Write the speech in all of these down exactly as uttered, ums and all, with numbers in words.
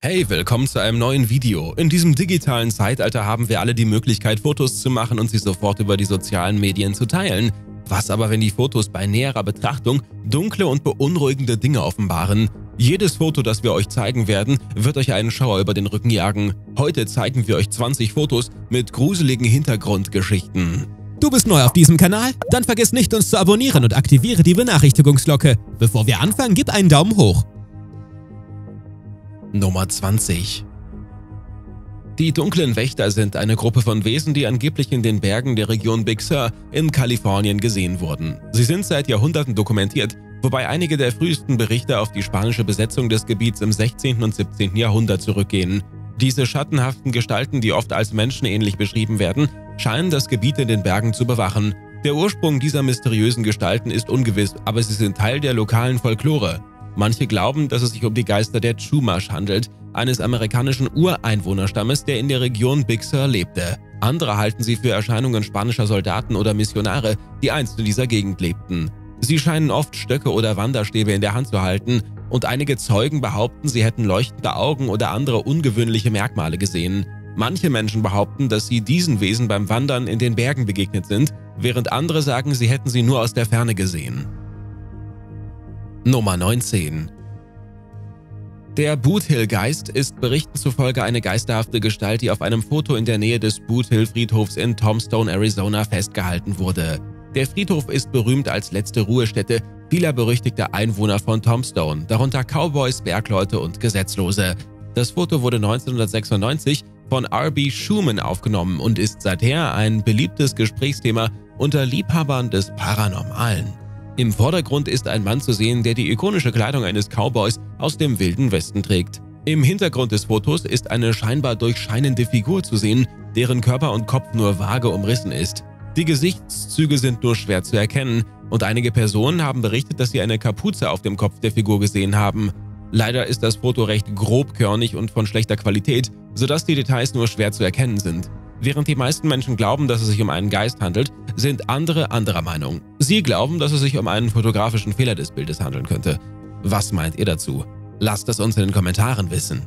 Hey, willkommen zu einem neuen Video. In diesem digitalen Zeitalter haben wir alle die Möglichkeit, Fotos zu machen und sie sofort über die sozialen Medien zu teilen. Was aber, wenn die Fotos bei näherer Betrachtung dunkle und beunruhigende Dinge offenbaren? Jedes Foto, das wir euch zeigen werden, wird euch einen Schauer über den Rücken jagen. Heute zeigen wir euch zwanzig Fotos mit gruseligen Hintergrundgeschichten. Du bist neu auf diesem Kanal? Dann vergiss nicht, uns zu abonnieren und aktiviere die Benachrichtigungsglocke. Bevor wir anfangen, gib einen Daumen hoch. Nummer zwanzig. Die dunklen Wächter sind eine Gruppe von Wesen, die angeblich in den Bergen der Region Big Sur in Kalifornien gesehen wurden. Sie sind seit Jahrhunderten dokumentiert, wobei einige der frühesten Berichte auf die spanische Besetzung des Gebiets im sechzehnten und siebzehnten Jahrhundert zurückgehen. Diese schattenhaften Gestalten, die oft als menschenähnlich beschrieben werden, scheinen das Gebiet in den Bergen zu bewachen. Der Ursprung dieser mysteriösen Gestalten ist ungewiss, aber sie sind Teil der lokalen Folklore. Manche glauben, dass es sich um die Geister der Chumash handelt, eines amerikanischen Ureinwohnerstammes, der in der Region Big Sur lebte. Andere halten sie für Erscheinungen spanischer Soldaten oder Missionare, die einst in dieser Gegend lebten. Sie scheinen oft Stöcke oder Wanderstäbe in der Hand zu halten, und einige Zeugen behaupten, sie hätten leuchtende Augen oder andere ungewöhnliche Merkmale gesehen. Manche Menschen behaupten, dass sie diesen Wesen beim Wandern in den Bergen begegnet sind, während andere sagen, sie hätten sie nur aus der Ferne gesehen. Nummer neunzehn. Der Boothill-Geist ist Berichten zufolge eine geisterhafte Gestalt, die auf einem Foto in der Nähe des Boothill-Friedhofs in Tombstone, Arizona festgehalten wurde. Der Friedhof ist berühmt als letzte Ruhestätte vieler berüchtigter Einwohner von Tombstone, darunter Cowboys, Bergleute und Gesetzlose. Das Foto wurde neunzehnhundertsechsundneunzig von R B Schumann aufgenommen und ist seither ein beliebtes Gesprächsthema unter Liebhabern des Paranormalen. Im Vordergrund ist ein Mann zu sehen, der die ikonische Kleidung eines Cowboys aus dem Wilden Westen trägt. Im Hintergrund des Fotos ist eine scheinbar durchscheinende Figur zu sehen, deren Körper und Kopf nur vage umrissen ist. Die Gesichtszüge sind nur schwer zu erkennen, und einige Personen haben berichtet, dass sie eine Kapuze auf dem Kopf der Figur gesehen haben. Leider ist das Foto recht grobkörnig und von schlechter Qualität, sodass die Details nur schwer zu erkennen sind. Während die meisten Menschen glauben, dass es sich um einen Geist handelt, sind andere anderer Meinung. Sie glauben, dass es sich um einen fotografischen Fehler des Bildes handeln könnte. Was meint ihr dazu? Lasst es uns in den Kommentaren wissen.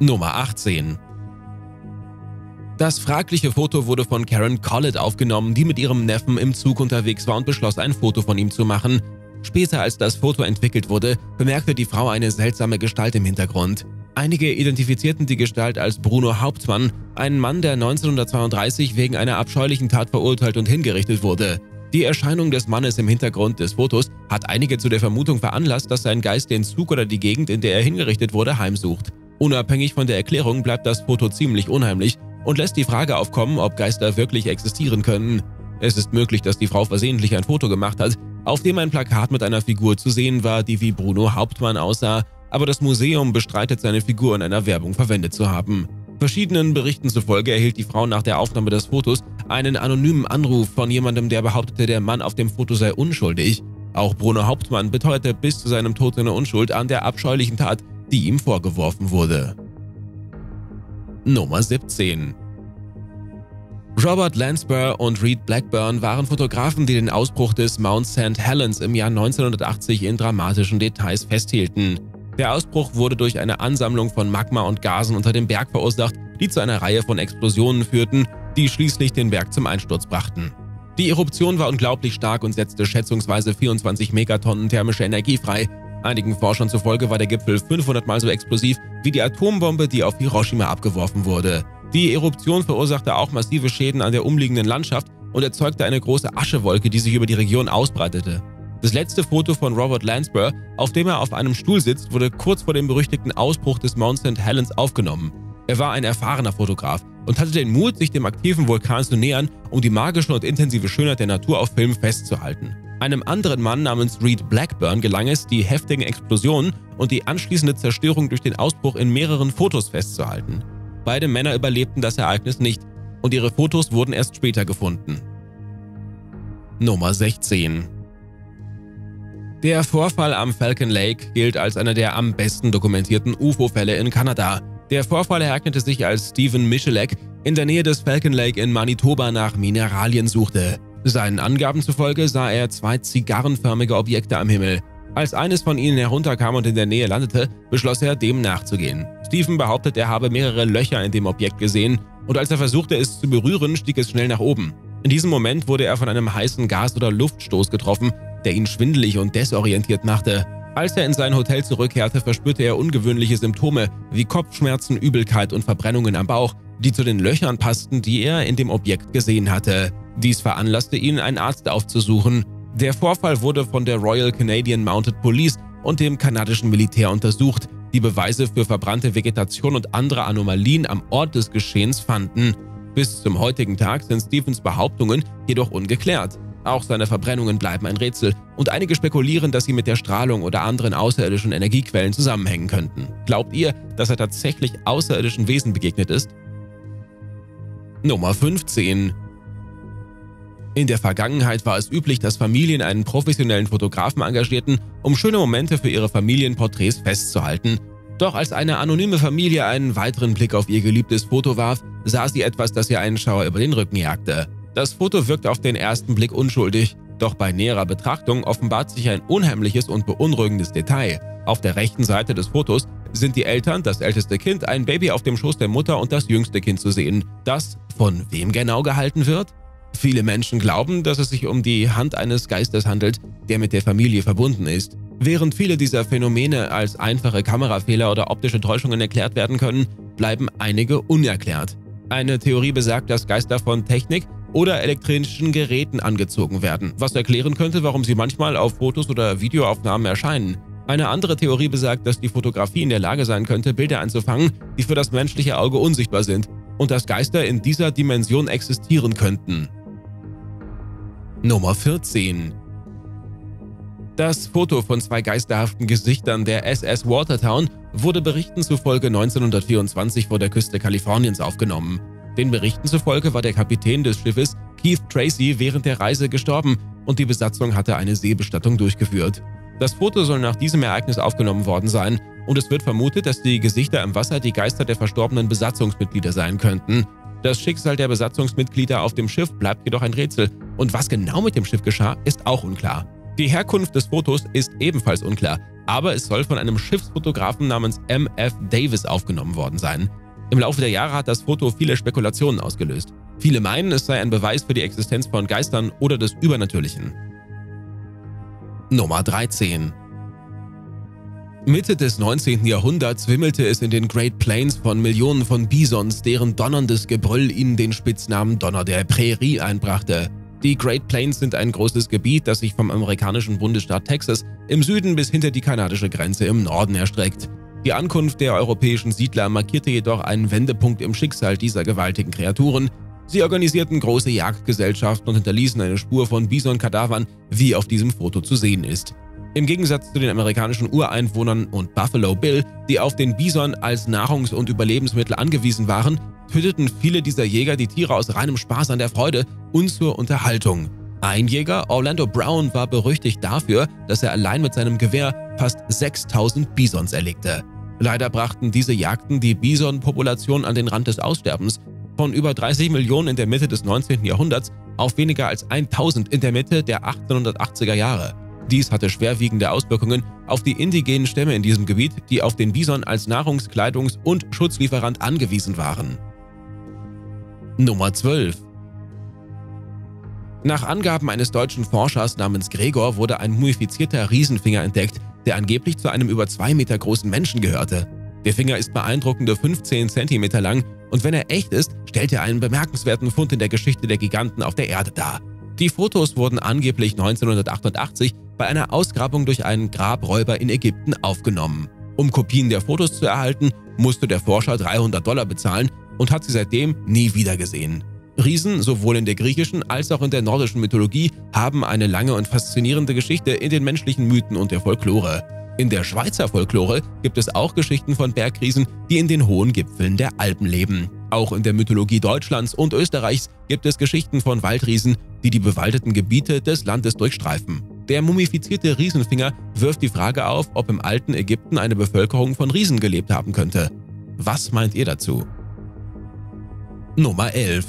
Nummer achtzehn. Das fragliche Foto wurde von Karen Collett aufgenommen, die mit ihrem Neffen im Zug unterwegs war und beschloss, ein Foto von ihm zu machen. Später, als das Foto entwickelt wurde, bemerkte die Frau eine seltsame Gestalt im Hintergrund. Einige identifizierten die Gestalt als Bruno Hauptmann, einen Mann, der neunzehnhundertzweiunddreißig wegen einer abscheulichen Tat verurteilt und hingerichtet wurde. Die Erscheinung des Mannes im Hintergrund des Fotos hat einige zu der Vermutung veranlasst, dass sein Geist den Zug oder die Gegend, in der er hingerichtet wurde, heimsucht. Unabhängig von der Erklärung bleibt das Foto ziemlich unheimlich und lässt die Frage aufkommen, ob Geister wirklich existieren können. Es ist möglich, dass die Frau versehentlich ein Foto gemacht hat, auf dem ein Plakat mit einer Figur zu sehen war, die wie Bruno Hauptmann aussah, aber das Museum bestreitet, seine Figur in einer Werbung verwendet zu haben. Verschiedenen Berichten zufolge erhielt die Frau nach der Aufnahme des Fotos einen anonymen Anruf von jemandem, der behauptete, der Mann auf dem Foto sei unschuldig. Auch Bruno Hauptmann beteuerte bis zu seinem Tod seine Unschuld an der abscheulichen Tat, die ihm vorgeworfen wurde. Nummer siebzehn. Robert Landsberg und Reed Blackburn waren Fotografen, die den Ausbruch des Mount Sankt Helens im Jahr neunzehnhundertachtzig in dramatischen Details festhielten. Der Ausbruch wurde durch eine Ansammlung von Magma und Gasen unter dem Berg verursacht, die zu einer Reihe von Explosionen führten, die schließlich den Berg zum Einsturz brachten. Die Eruption war unglaublich stark und setzte schätzungsweise vierundzwanzig Megatonnen thermische Energie frei. Einigen Forschern zufolge war der Gipfel fünfhundert Mal so explosiv wie die Atombombe, die auf Hiroshima abgeworfen wurde. Die Eruption verursachte auch massive Schäden an der umliegenden Landschaft und erzeugte eine große Aschewolke, die sich über die Region ausbreitete. Das letzte Foto von Robert Landsberg, auf dem er auf einem Stuhl sitzt, wurde kurz vor dem berüchtigten Ausbruch des Mount Sankt Helens aufgenommen. Er war ein erfahrener Fotograf und hatte den Mut, sich dem aktiven Vulkan zu nähern, um die magische und intensive Schönheit der Natur auf Film festzuhalten. Einem anderen Mann namens Reed Blackburn gelang es, die heftigen Explosionen und die anschließende Zerstörung durch den Ausbruch in mehreren Fotos festzuhalten. Beide Männer überlebten das Ereignis nicht und ihre Fotos wurden erst später gefunden. Nummer sechzehn. Der Vorfall am Falcon Lake gilt als einer der am besten dokumentierten U F O-Fälle in Kanada. Der Vorfall ereignete sich, als Stephen Michelek in der Nähe des Falcon Lake in Manitoba nach Mineralien suchte. Seinen Angaben zufolge sah er zwei zigarrenförmige Objekte am Himmel. Als eines von ihnen herunterkam und in der Nähe landete, beschloss er, dem nachzugehen. Stephen behauptet, er habe mehrere Löcher in dem Objekt gesehen und als er versuchte, es zu berühren, stieg es schnell nach oben. In diesem Moment wurde er von einem heißen Gas- oder Luftstoß getroffen, der ihn schwindelig und desorientiert machte. Als er in sein Hotel zurückkehrte, verspürte er ungewöhnliche Symptome wie Kopfschmerzen, Übelkeit und Verbrennungen am Bauch, die zu den Löchern passten, die er in dem Objekt gesehen hatte. Dies veranlasste ihn, einen Arzt aufzusuchen. Der Vorfall wurde von der Royal Canadian Mounted Police und dem kanadischen Militär untersucht, die Beweise für verbrannte Vegetation und andere Anomalien am Ort des Geschehens fanden. Bis zum heutigen Tag sind Stephens Behauptungen jedoch ungeklärt. Auch seine Verbrennungen bleiben ein Rätsel und einige spekulieren, dass sie mit der Strahlung oder anderen außerirdischen Energiequellen zusammenhängen könnten. Glaubt ihr, dass er tatsächlich außerirdischen Wesen begegnet ist? Nummer fünfzehn. In der Vergangenheit war es üblich, dass Familien einen professionellen Fotografen engagierten, um schöne Momente für ihre Familienporträts festzuhalten. Doch als eine anonyme Familie einen weiteren Blick auf ihr geliebtes Foto warf, sah sie etwas, das ihr einen Schauer über den Rücken jagte. Das Foto wirkt auf den ersten Blick unschuldig, doch bei näherer Betrachtung offenbart sich ein unheimliches und beunruhigendes Detail. Auf der rechten Seite des Fotos sind die Eltern, das älteste Kind, ein Baby auf dem Schoß der Mutter und das jüngste Kind zu sehen, das von wem genau gehalten wird? Viele Menschen glauben, dass es sich um die Hand eines Geistes handelt, der mit der Familie verbunden ist. Während viele dieser Phänomene als einfache Kamerafehler oder optische Täuschungen erklärt werden können, bleiben einige unerklärt. Eine Theorie besagt, dass Geister von Technik oder elektronischen Geräten angezogen werden, was erklären könnte, warum sie manchmal auf Fotos oder Videoaufnahmen erscheinen. Eine andere Theorie besagt, dass die Fotografie in der Lage sein könnte, Bilder einzufangen, die für das menschliche Auge unsichtbar sind und dass Geister in dieser Dimension existieren könnten. Nummer vierzehn. Das Foto von zwei geisterhaften Gesichtern der S S Watertown wurde Berichten zufolge neunzehnhundertvierundzwanzig vor der Küste Kaliforniens aufgenommen. Den Berichten zufolge war der Kapitän des Schiffes Keith Tracy während der Reise gestorben und die Besatzung hatte eine Seebestattung durchgeführt. Das Foto soll nach diesem Ereignis aufgenommen worden sein und es wird vermutet, dass die Gesichter im Wasser die Geister der verstorbenen Besatzungsmitglieder sein könnten. Das Schicksal der Besatzungsmitglieder auf dem Schiff bleibt jedoch ein Rätsel und was genau mit dem Schiff geschah, ist auch unklar. Die Herkunft des Fotos ist ebenfalls unklar, aber es soll von einem Schiffsfotografen namens M F Davis aufgenommen worden sein. Im Laufe der Jahre hat das Foto viele Spekulationen ausgelöst. Viele meinen, es sei ein Beweis für die Existenz von Geistern oder des Übernatürlichen. Nummer dreizehn. Mitte des neunzehnten Jahrhunderts wimmelte es in den Great Plains von Millionen von Bisons, deren donnerndes Gebrüll ihnen den Spitznamen Donner der Prärie einbrachte. Die Great Plains sind ein großes Gebiet, das sich vom amerikanischen Bundesstaat Texas im Süden bis hinter die kanadische Grenze im Norden erstreckt. Die Ankunft der europäischen Siedler markierte jedoch einen Wendepunkt im Schicksal dieser gewaltigen Kreaturen. Sie organisierten große Jagdgesellschaften und hinterließen eine Spur von Bison-Kadavern, wie auf diesem Foto zu sehen ist. Im Gegensatz zu den amerikanischen Ureinwohnern und Buffalo Bill, die auf den Bison als Nahrungs- und Überlebensmittel angewiesen waren, töteten viele dieser Jäger die Tiere aus reinem Spaß an der Freude und zur Unterhaltung. Ein Jäger, Orlando Brown, war berüchtigt dafür, dass er allein mit seinem Gewehr fast sechstausend Bisons erlegte. Leider brachten diese Jagden die Bison-Population an den Rand des Aussterbens, von über dreißig Millionen in der Mitte des neunzehnten Jahrhunderts auf weniger als tausend in der Mitte der achtzehnhundertachtziger Jahre. Dies hatte schwerwiegende Auswirkungen auf die indigenen Stämme in diesem Gebiet, die auf den Bison als Nahrungs-, Kleidungs- und Schutzlieferant angewiesen waren. Nummer zwölf. Nach Angaben eines deutschen Forschers namens Gregor wurde ein mumifizierter Riesenfinger entdeckt, der angeblich zu einem über zwei Meter großen Menschen gehörte. Der Finger ist beeindruckende fünfzehn Zentimeter lang und wenn er echt ist, stellt er einen bemerkenswerten Fund in der Geschichte der Giganten auf der Erde dar. Die Fotos wurden angeblich neunzehnhundertachtundachtzig bei einer Ausgrabung durch einen Grabräuber in Ägypten aufgenommen. Um Kopien der Fotos zu erhalten, musste der Forscher dreihundert Dollar bezahlen und hat sie seitdem nie wieder gesehen. Riesen, sowohl in der griechischen als auch in der nordischen Mythologie, haben eine lange und faszinierende Geschichte in den menschlichen Mythen und der Folklore. In der Schweizer Folklore gibt es auch Geschichten von Bergriesen, die in den hohen Gipfeln der Alpen leben. Auch in der Mythologie Deutschlands und Österreichs gibt es Geschichten von Waldriesen, die die bewaldeten Gebiete des Landes durchstreifen. Der mumifizierte Riesenfinger wirft die Frage auf, ob im alten Ägypten eine Bevölkerung von Riesen gelebt haben könnte. Was meint ihr dazu? Nummer elf.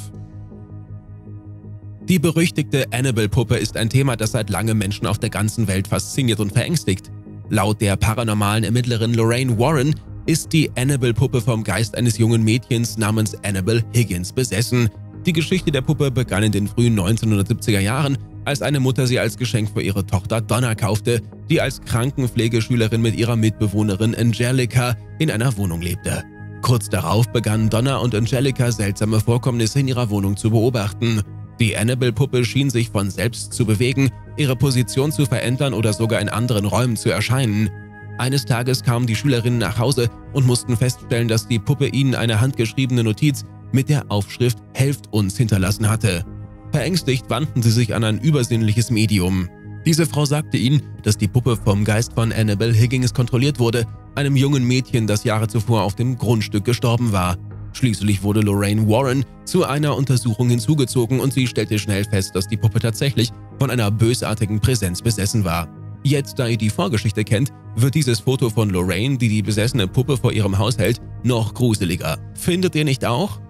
Die berüchtigte Annabelle-Puppe ist ein Thema, das seit langem Menschen auf der ganzen Welt fasziniert und verängstigt. Laut der paranormalen Ermittlerin Lorraine Warren ist die Annabelle-Puppe vom Geist eines jungen Mädchens namens Annabelle Higgins besessen. Die Geschichte der Puppe begann in den frühen neunzehnhundertsiebziger Jahren, als eine Mutter sie als Geschenk für ihre Tochter Donna kaufte, die als Krankenpflegeschülerin mit ihrer Mitbewohnerin Angelica in einer Wohnung lebte. Kurz darauf begannen Donna und Angelica seltsame Vorkommnisse in ihrer Wohnung zu beobachten. Die Annabelle-Puppe schien sich von selbst zu bewegen, ihre Position zu verändern oder sogar in anderen Räumen zu erscheinen. Eines Tages kamen die Schülerinnen nach Hause und mussten feststellen, dass die Puppe ihnen eine handgeschriebene Notiz mit der Aufschrift „Helft uns" hinterlassen hatte. Verängstigt wandten sie sich an ein übersinnliches Medium. Diese Frau sagte ihnen, dass die Puppe vom Geist von Annabelle Higgins kontrolliert wurde, einem jungen Mädchen, das Jahre zuvor auf dem Grundstück gestorben war. Schließlich wurde Lorraine Warren zu einer Untersuchung hinzugezogen und sie stellte schnell fest, dass die Puppe tatsächlich von einer bösartigen Präsenz besessen war. Jetzt, da ihr die Vorgeschichte kennt, wird dieses Foto von Lorraine, die die besessene Puppe vor ihrem Haus hält, noch gruseliger. Findet ihr nicht auch?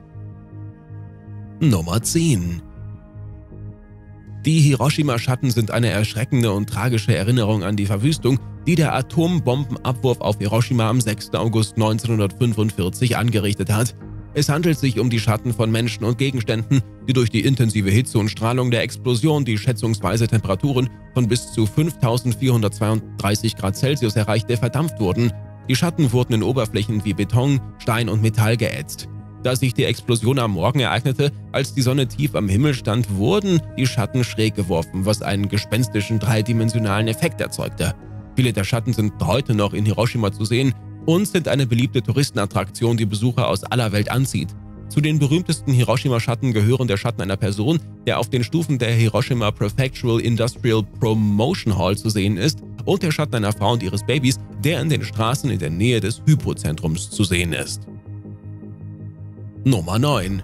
Nummer zehn. Die Hiroshima-Schatten sind eine erschreckende und tragische Erinnerung an die Verwüstung, die der Atombombenabwurf auf Hiroshima am sechsten August neunzehnhundertfünfundvierzig angerichtet hat. Es handelt sich um die Schatten von Menschen und Gegenständen, die durch die intensive Hitze und Strahlung der Explosion die schätzungsweise Temperaturen von bis zu fünftausendvierhundertzweiunddreißig Grad Celsius erreichte, verdampft wurden. Die Schatten wurden in Oberflächen wie Beton, Stein und Metall geätzt. Da sich die Explosion am Morgen ereignete, als die Sonne tief am Himmel stand, wurden die Schatten schräg geworfen, was einen gespenstischen dreidimensionalen Effekt erzeugte. Viele der Schatten sind heute noch in Hiroshima zu sehen und sind eine beliebte Touristenattraktion, die Besucher aus aller Welt anzieht. Zu den berühmtesten Hiroshima-Schatten gehören der Schatten einer Person, der auf den Stufen der Hiroshima Prefectural Industrial Promotion Hall zu sehen ist, und der Schatten einer Frau und ihres Babys, der in den Straßen in der Nähe des Hypozentrums zu sehen ist. Nummer neun.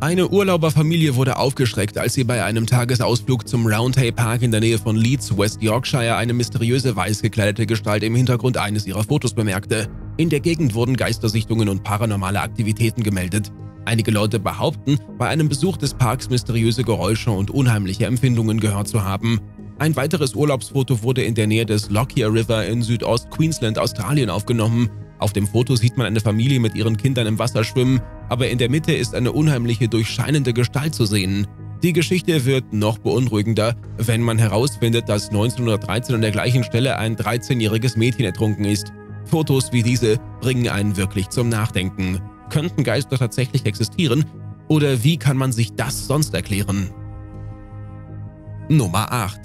Eine Urlauberfamilie wurde aufgeschreckt, als sie bei einem Tagesausflug zum Roundhay Park in der Nähe von Leeds, West Yorkshire, eine mysteriöse weiß gekleidete Gestalt im Hintergrund eines ihrer Fotos bemerkte. In der Gegend wurden Geistersichtungen und paranormale Aktivitäten gemeldet. Einige Leute behaupten, bei einem Besuch des Parks mysteriöse Geräusche und unheimliche Empfindungen gehört zu haben. Ein weiteres Urlaubsfoto wurde in der Nähe des Lockyer River in Südost-Queensland, Australien, aufgenommen. Auf dem Foto sieht man eine Familie mit ihren Kindern im Wasser schwimmen, aber in der Mitte ist eine unheimliche, durchscheinende Gestalt zu sehen. Die Geschichte wird noch beunruhigender, wenn man herausfindet, dass neunzehnhundertdreizehn an der gleichen Stelle ein dreizehnjähriges Mädchen ertrunken ist. Fotos wie diese bringen einen wirklich zum Nachdenken. Könnten Geister tatsächlich existieren? Oder wie kann man sich das sonst erklären? Nummer acht.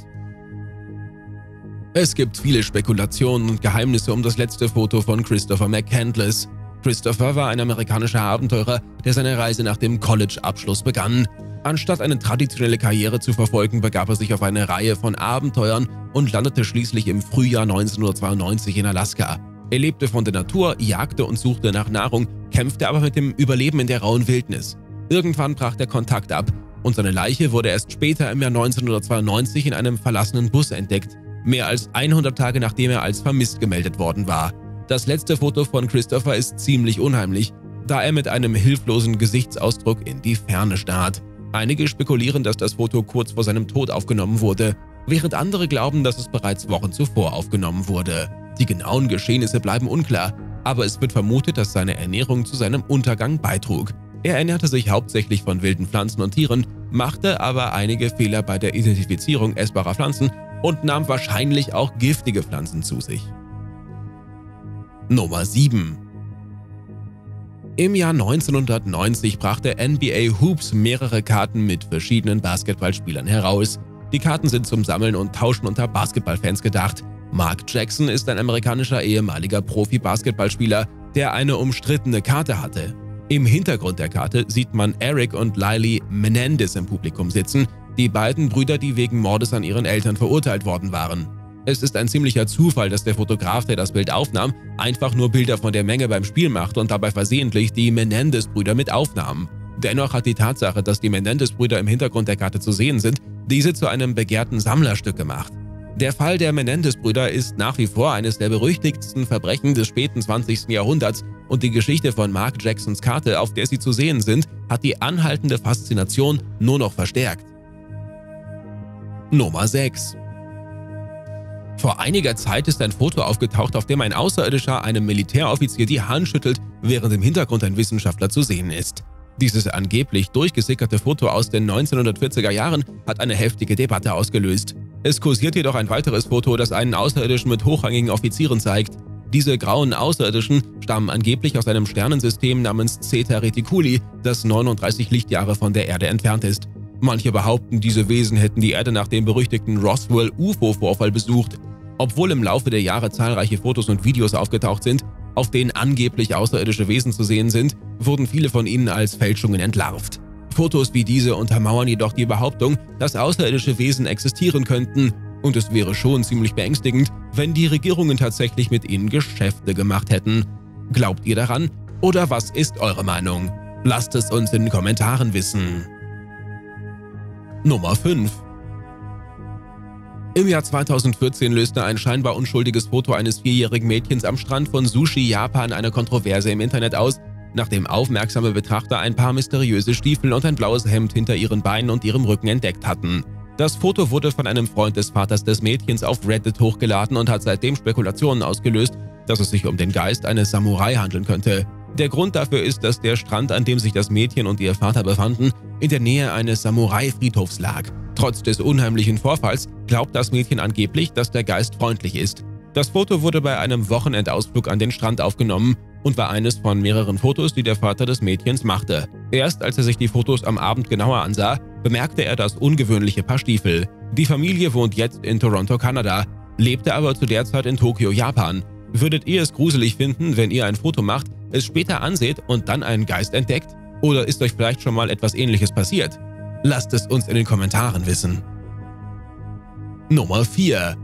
Es gibt viele Spekulationen und Geheimnisse um das letzte Foto von Christopher McCandless. Christopher war ein amerikanischer Abenteurer, der seine Reise nach dem College-Abschluss begann. Anstatt eine traditionelle Karriere zu verfolgen, begab er sich auf eine Reihe von Abenteuern und landete schließlich im Frühjahr neunzehnhundertzweiundneunzig in Alaska. Er lebte von der Natur, jagte und suchte nach Nahrung, kämpfte aber mit dem Überleben in der rauen Wildnis. Irgendwann brach der Kontakt ab und seine Leiche wurde erst später im Jahr neunzehnhundertzweiundneunzig in einem verlassenen Bus entdeckt, mehr als hundert Tage nachdem er als vermisst gemeldet worden war. Das letzte Foto von Christopher ist ziemlich unheimlich, da er mit einem hilflosen Gesichtsausdruck in die Ferne starrt. Einige spekulieren, dass das Foto kurz vor seinem Tod aufgenommen wurde, während andere glauben, dass es bereits Wochen zuvor aufgenommen wurde. Die genauen Geschehnisse bleiben unklar, aber es wird vermutet, dass seine Ernährung zu seinem Untergang beitrug. Er ernährte sich hauptsächlich von wilden Pflanzen und Tieren, machte aber einige Fehler bei der Identifizierung essbarer Pflanzen und nahm wahrscheinlich auch giftige Pflanzen zu sich. Nummer sieben. Im Jahr neunzehnhundertneunzig brachte N B A Hoops mehrere Karten mit verschiedenen Basketballspielern heraus. Die Karten sind zum Sammeln und Tauschen unter Basketballfans gedacht. Mark Jackson ist ein amerikanischer ehemaliger Profi-Basketballspieler, der eine umstrittene Karte hatte. Im Hintergrund der Karte sieht man Eric und Lily Menendez im Publikum sitzen, die beiden Brüder, die wegen Mordes an ihren Eltern verurteilt worden waren. Es ist ein ziemlicher Zufall, dass der Fotograf, der das Bild aufnahm, einfach nur Bilder von der Menge beim Spiel machte und dabei versehentlich die Menendez-Brüder mit aufnahm. Dennoch hat die Tatsache, dass die Menendez-Brüder im Hintergrund der Karte zu sehen sind, diese zu einem begehrten Sammlerstück gemacht. Der Fall der Menendez-Brüder ist nach wie vor eines der berüchtigsten Verbrechen des späten zwanzigsten Jahrhunderts und die Geschichte von Mark Jacksons Karte, auf der sie zu sehen sind, hat die anhaltende Faszination nur noch verstärkt. Nummer sechs. Vor einiger Zeit ist ein Foto aufgetaucht, auf dem ein Außerirdischer einem Militäroffizier die Hand schüttelt, während im Hintergrund ein Wissenschaftler zu sehen ist. Dieses angeblich durchgesickerte Foto aus den neunzehnhundertvierziger Jahren hat eine heftige Debatte ausgelöst. Es kursiert jedoch ein weiteres Foto, das einen Außerirdischen mit hochrangigen Offizieren zeigt. Diese grauen Außerirdischen stammen angeblich aus einem Sternensystem namens Zeta Reticuli, das neununddreißig Lichtjahre von der Erde entfernt ist. Manche behaupten, diese Wesen hätten die Erde nach dem berüchtigten Roswell-U F O-Vorfall besucht. Obwohl im Laufe der Jahre zahlreiche Fotos und Videos aufgetaucht sind, auf denen angeblich außerirdische Wesen zu sehen sind, wurden viele von ihnen als Fälschungen entlarvt. Fotos wie diese untermauern jedoch die Behauptung, dass außerirdische Wesen existieren könnten, und es wäre schon ziemlich beängstigend, wenn die Regierungen tatsächlich mit ihnen Geschäfte gemacht hätten. Glaubt ihr daran? Oder was ist eure Meinung? Lasst es uns in den Kommentaren wissen. Nummer fünf. Im Jahr zweitausendvierzehn löste ein scheinbar unschuldiges Foto eines vierjährigen Mädchens am Strand von Sushi, Japan, eine Kontroverse im Internet aus, nachdem aufmerksame Betrachter ein paar mysteriöse Stiefel und ein blaues Hemd hinter ihren Beinen und ihrem Rücken entdeckt hatten. Das Foto wurde von einem Freund des Vaters des Mädchens auf Reddit hochgeladen und hat seitdem Spekulationen ausgelöst, dass es sich um den Geist eines Samurai handeln könnte. Der Grund dafür ist, dass der Strand, an dem sich das Mädchen und ihr Vater befanden, in der Nähe eines Samurai-Friedhofs lag. Trotz des unheimlichen Vorfalls glaubt das Mädchen angeblich, dass der Geist freundlich ist. Das Foto wurde bei einem Wochenendausflug an den Strand aufgenommen und war eines von mehreren Fotos, die der Vater des Mädchens machte. Erst als er sich die Fotos am Abend genauer ansah, bemerkte er das ungewöhnliche Paar Stiefel. Die Familie wohnt jetzt in Toronto, Kanada, lebte aber zu der Zeit in Tokio, Japan. Würdet ihr es gruselig finden, wenn ihr ein Foto macht, es später anseht und dann einen Geist entdeckt? Oder ist euch vielleicht schon mal etwas Ähnliches passiert? Lasst es uns in den Kommentaren wissen. Nummer vier.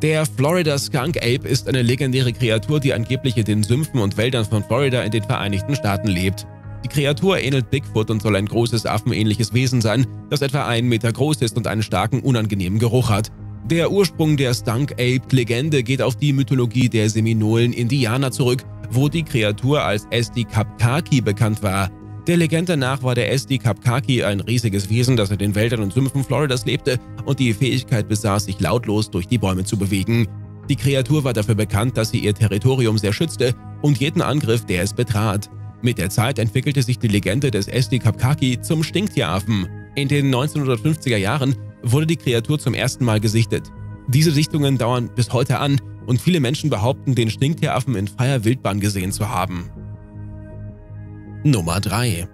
Der Florida Skunk Ape ist eine legendäre Kreatur, die angeblich in den Sümpfen und Wäldern von Florida in den Vereinigten Staaten lebt. Die Kreatur ähnelt Bigfoot und soll ein großes affenähnliches Wesen sein, das etwa einen Meter groß ist und einen starken, unangenehmen Geruch hat. Der Ursprung der Skunk Ape-Legende geht auf die Mythologie der Seminolen-Indianer zurück, wo die Kreatur als Esti Kapkaki bekannt war. Der Legende nach war der Esti Kapkaki ein riesiges Wesen, das in den Wäldern und Sümpfen Floridas lebte und die Fähigkeit besaß, sich lautlos durch die Bäume zu bewegen. Die Kreatur war dafür bekannt, dass sie ihr Territorium sehr schützte und jeden Angriff, der es betrat. Mit der Zeit entwickelte sich die Legende des Esti Kapkaki zum Stinktieraffen. In den neunzehnhundertfünfziger Jahren wurde die Kreatur zum ersten Mal gesichtet. Diese Sichtungen dauern bis heute an und viele Menschen behaupten, den Stinktieraffen in freier Wildbahn gesehen zu haben. Nummer drei.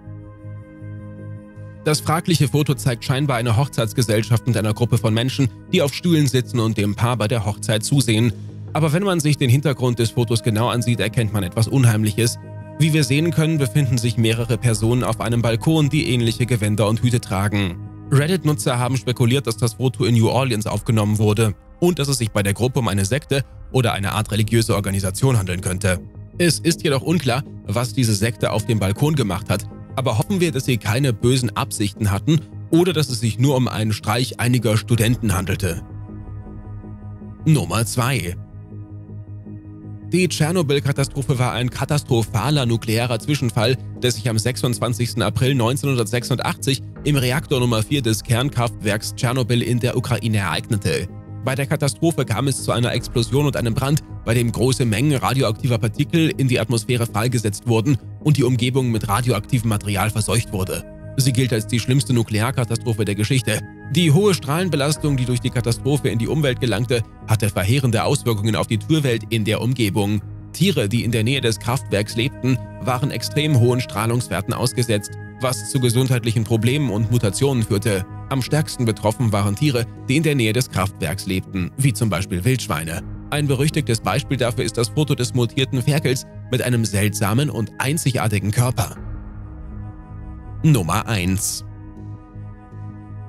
Das fragliche Foto zeigt scheinbar eine Hochzeitsgesellschaft mit einer Gruppe von Menschen, die auf Stühlen sitzen und dem Paar bei der Hochzeit zusehen. Aber wenn man sich den Hintergrund des Fotos genau ansieht, erkennt man etwas Unheimliches. Wie wir sehen können, befinden sich mehrere Personen auf einem Balkon, die ähnliche Gewänder und Hüte tragen. Reddit-Nutzer haben spekuliert, dass das Foto in New Orleans aufgenommen wurde und dass es sich bei der Gruppe um eine Sekte oder eine Art religiöse Organisation handeln könnte. Es ist jedoch unklar, was diese Sekte auf dem Balkon gemacht hat, aber hoffen wir, dass sie keine bösen Absichten hatten oder dass es sich nur um einen Streich einiger Studenten handelte. Nummer zwei. Die Tschernobyl-Katastrophe war ein katastrophaler nuklearer Zwischenfall, der sich am sechsundzwanzigsten April neunzehnhundertsechsundachtzig im Reaktor Nummer vier des Kernkraftwerks Tschernobyl in der Ukraine ereignete. Bei der Katastrophe kam es zu einer Explosion und einem Brand, bei dem große Mengen radioaktiver Partikel in die Atmosphäre freigesetzt wurden und die Umgebung mit radioaktivem Material verseucht wurde. Sie gilt als die schlimmste Nuklearkatastrophe der Geschichte. Die hohe Strahlenbelastung, die durch die Katastrophe in die Umwelt gelangte, hatte verheerende Auswirkungen auf die Tierwelt in der Umgebung. Tiere, die in der Nähe des Kraftwerks lebten, waren extrem hohen Strahlungswerten ausgesetzt, was zu gesundheitlichen Problemen und Mutationen führte. Am stärksten betroffen waren Tiere, die in der Nähe des Kraftwerks lebten, wie zum Beispiel Wildschweine. Ein berüchtigtes Beispiel dafür ist das Foto des mutierten Ferkels mit einem seltsamen und einzigartigen Körper. Nummer eins.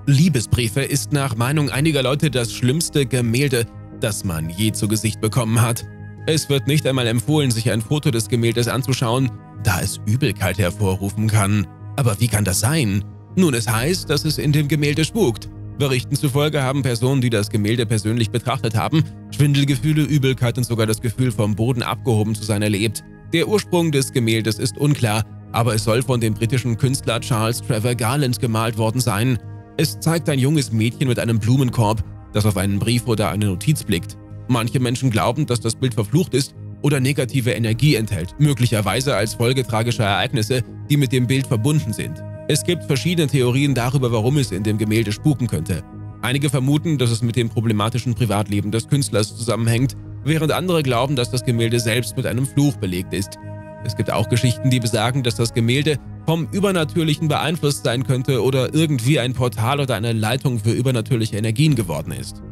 Liebesbriefe ist nach Meinung einiger Leute das schlimmste Gemälde, das man je zu Gesicht bekommen hat. Es wird nicht einmal empfohlen, sich ein Foto des Gemäldes anzuschauen, da es Übelkeit hervorrufen kann. Aber wie kann das sein? Nun, es heißt, dass es in dem Gemälde spukt. Berichten zufolge haben Personen, die das Gemälde persönlich betrachtet haben, Schwindelgefühle, Übelkeit und sogar das Gefühl, vom Boden abgehoben zu sein, erlebt. Der Ursprung des Gemäldes ist unklar, aber es soll von dem britischen Künstler Charles Trevor Garland gemalt worden sein. Es zeigt ein junges Mädchen mit einem Blumenkorb, das auf einen Brief oder eine Notiz blickt. Manche Menschen glauben, dass das Bild verflucht ist oder negative Energie enthält, möglicherweise als Folge tragischer Ereignisse, die mit dem Bild verbunden sind. Es gibt verschiedene Theorien darüber, warum es in dem Gemälde spuken könnte. Einige vermuten, dass es mit dem problematischen Privatleben des Künstlers zusammenhängt, während andere glauben, dass das Gemälde selbst mit einem Fluch belegt ist. Es gibt auch Geschichten, die besagen, dass das Gemälde vom Übernatürlichen beeinflusst sein könnte oder irgendwie ein Portal oder eine Leitung für übernatürliche Energien geworden ist.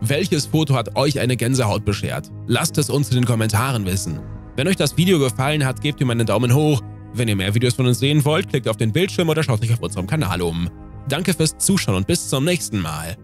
Welches Foto hat euch eine Gänsehaut beschert? Lasst es uns in den Kommentaren wissen. Wenn euch das Video gefallen hat, gebt ihm einen Daumen hoch. Wenn ihr mehr Videos von uns sehen wollt, klickt auf den Bildschirm oder schaut euch auf unserem Kanal um. Danke fürs Zuschauen und bis zum nächsten Mal.